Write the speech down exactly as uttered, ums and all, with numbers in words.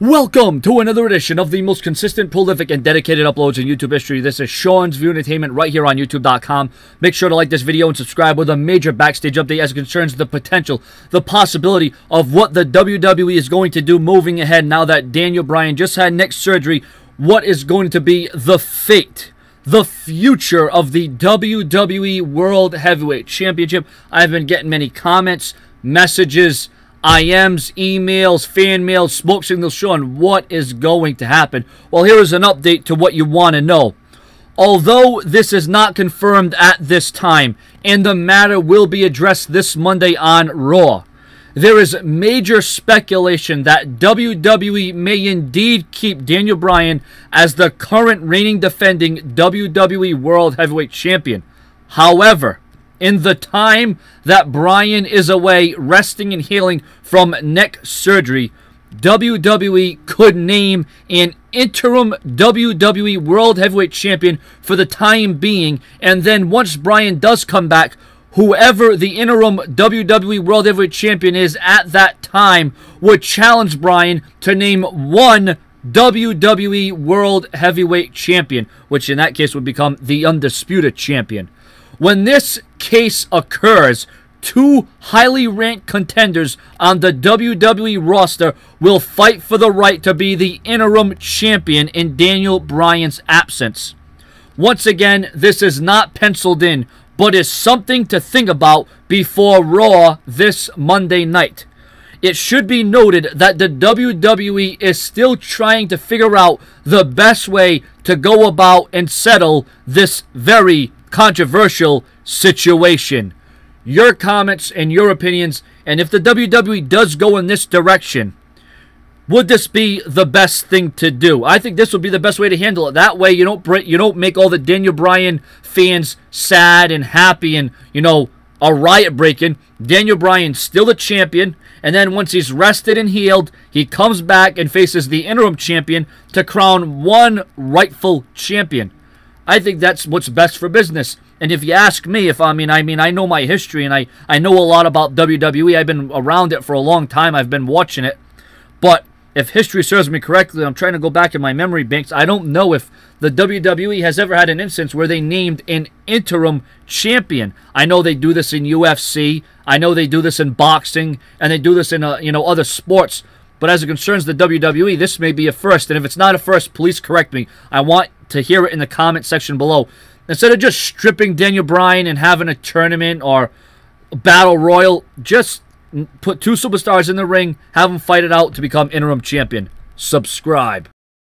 Welcome to another edition of the most consistent, prolific, and dedicated uploads in YouTube history. This is Sean's View Entertainment right here on YouTube dot com. Make sure to like this video and subscribe with a major backstage update as it concerns the potential, the possibility of what the W W E is going to do moving ahead now that Daniel Bryan just had neck surgery. What is going to be the fate, the future of the W W E World Heavyweight Championship? I've been getting many comments, messages, I Ms, emails, fan mails, smoke signals showing what is going to happen. Well, here is an update to what you want to know. Although this is not confirmed at this time, and the matter will be addressed this Monday on Raw, there is major speculation that W W E may indeed keep Daniel Bryan as the current reigning defending W W E World Heavyweight Champion. However, in the time that Bryan is away resting and healing from neck surgery, W W E could name an interim W W E World Heavyweight Champion for the time being, and then once Bryan does come back, whoever the interim W W E World Heavyweight Champion is at that time would challenge Bryan to name one W W E World Heavyweight Champion, which in that case would become the Undisputed Champion. When this case occurs, two highly ranked contenders on the W W E roster will fight for the right to be the interim champion in Daniel Bryan's absence. Once again, this is not penciled in, but is something to think about before Raw this Monday night. It should be noted that the W W E is still trying to figure out the best way to go about and settle this very controversial situation. Your comments and your opinions, and if the W W E does go in this direction, would this be the best thing to do? I think this would be the best way to handle it. That way you don't you don't make all the Daniel Bryan fans sad and happy and, you know, a riot breaking. Daniel Bryan's still the champion, and then once he's rested and healed, he comes back and faces the interim champion to crown one rightful champion. I think that's what's best for business. And if you ask me, if I mean, I mean, I know my history and I, I know a lot about W W E. I've been around it for a long time. I've been watching it. But if history serves me correctly, I'm trying to go back in my memory banks, I don't know if the W W E has ever had an instance where they named an interim champion. I know they do this in U F C. I know they do this in boxing. And they do this in, uh, you know, other sports. But as it concerns the W W E, this may be a first. And if it's not a first, please correct me. I want to hear it in the comment section below. Instead of just stripping Daniel Bryan and having a tournament or a battle royal, just put two superstars in the ring, have them fight it out to become interim champion. Subscribe.